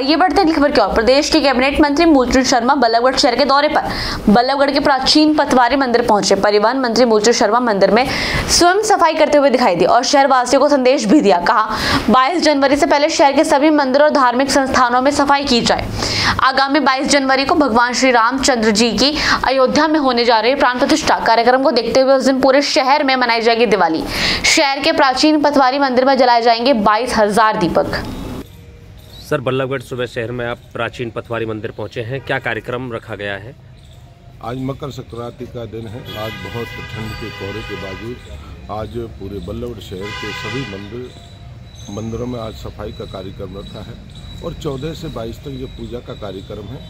ये बढ़ते हैं खबर की ओर। प्रदेश के कैबिनेट मंत्री मूलचंद शर्मा बल्लभगढ़ शहर के दौरे पर बल्लभगढ़ के प्राचीन पथवारी मंदिर पहुंचे। परिवहन मंत्री मूलचंद शर्मा मंदिर में स्वयं सफाई करते हुए दिखाई दिए और शहरवासियों को संदेश भी दिया। कहा 22 जनवरी से पहले शहर के सभी मंदिरों और धार्मिक संस्थानों में सफाई की जाए। आगामी 22 जनवरी को भगवान श्री रामचंद्र जी की अयोध्या में होने जा रही प्राण प्रतिष्ठा कार्यक्रम को देखते हुए उस दिन पूरे शहर में मनाई जाएगी दिवाली। शहर के प्राचीन पथवारी मंदिर में जलाए जाएंगे 22,000 दीपक। सर, बल्लभगढ़ सुबह शहर में आप प्राचीन पथवारी मंदिर पहुंचे हैं, क्या कार्यक्रम रखा गया है? आज मकर संक्रांति का दिन है। आज बहुत ठंड के कोहरे के बावजूद आज पूरे बल्लभगढ़ शहर के सभी मंदिरों में आज सफाई का कार्यक्रम रखा है और 14 से 22 तक जो पूजा का कार्यक्रम है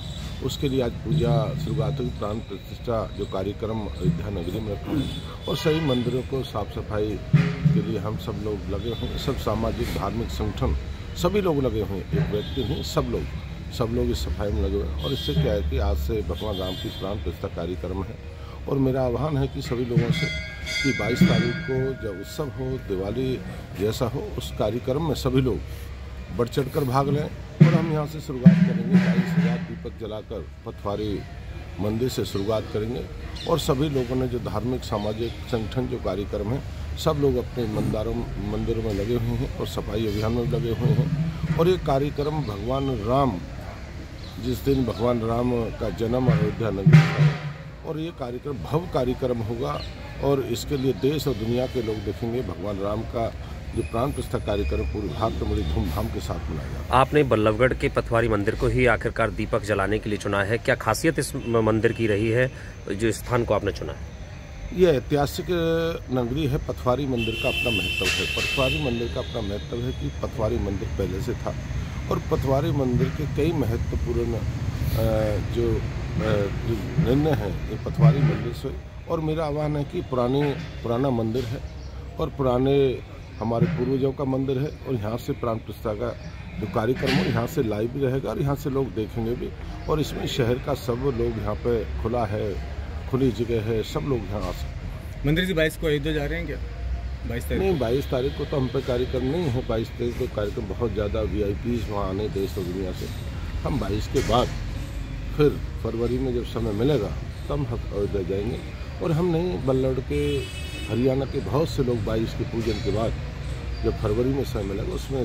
उसके लिए आज पूजा शुरुआत हुई। प्राण प्रतिष्ठा जो कार्यक्रम अयोध्या नगरी में रखा है और सभी मंदिरों को साफ सफाई के लिए हम सब लोग लगे हुए हैं। सब सामाजिक धार्मिक संगठन सभी लोग लगे हुए हैं, एक व्यक्ति नहीं, सब लोग इस सफाई में लगे हुए हैं। और इससे क्या है कि आज से भगवान राम की प्राण प्रतिष्ठा कार्यक्रम है और मेरा आह्वान है कि सभी लोगों से कि 22 तारीख को जब उत्सव हो, दिवाली जैसा हो, उस कार्यक्रम में सभी लोग बढ़ चढ़ कर भाग लें। और हम यहाँ से शुरुआत करेंगे 22,000 दीपक जलाकर पथवारी मंदिर से शुरुआत करेंगे और सभी लोगों ने जो धार्मिक सामाजिक संगठन जो कार्यक्रम है सब लोग अपने मंदिरों में लगे हुए हैं और सफाई अभियान में लगे हुए हैं। और ये कार्यक्रम भगवान राम, जिस दिन भगवान राम का जन्म अयोध्या नगरी है, और ये कार्यक्रम भव्य कार्यक्रम होगा और इसके लिए देश और दुनिया के लोग देखेंगे। भगवान राम का जो प्राण प्रतिष्ठा कार्यक्रम पूरे भारत में बड़ी धूमधाम के साथ मनाया जाएगा। आपने बल्लभगढ़ के पथवारी मंदिर को ही आखिरकार दीपक जलाने के लिए चुना है, क्या खासियत इस मंदिर की रही है जो स्थान को आपने चुना है? ये ऐतिहासिक नगरी है। पथवारी मंदिर का अपना महत्व है। कि पथवारी मंदिर पहले से था और पथवारी मंदिर के कई महत्वपूर्ण जो निर्णय हैं ये पथवारी मंदिर से। और मेरा आह्वान है कि पुराना मंदिर है और पुराने हमारे पूर्वजों का मंदिर है और यहाँ से प्राण प्रतिष्ठा का जो कार्यक्रम हो यहाँ से लाइव भी रहेगा और यहाँ से लोग देखेंगे भी। और इसमें शहर का सब लोग यहाँ पे खुला है, खुली जगह है, सब लोग यहाँ आ सकते। मंदिर जी 22 को अयोध्या जा रहे हैं क्या? 22 तारीख नहीं, 22 तारीख को तो हम पे कार्यक्रम नहीं है। 22 तारीख को कार्यक्रम बहुत ज़्यादा VIPs वहाँ आने देश और दुनिया से। हम 22 के बाद फिर फरवरी में जब समय मिलेगा तब हम अयोध्या जाएंगे। और हम नहीं, बल्लभगढ़ के, हरियाणा के बहुत से लोग 22 के पूजन के बाद जब फरवरी में समय मिलेगा उसमें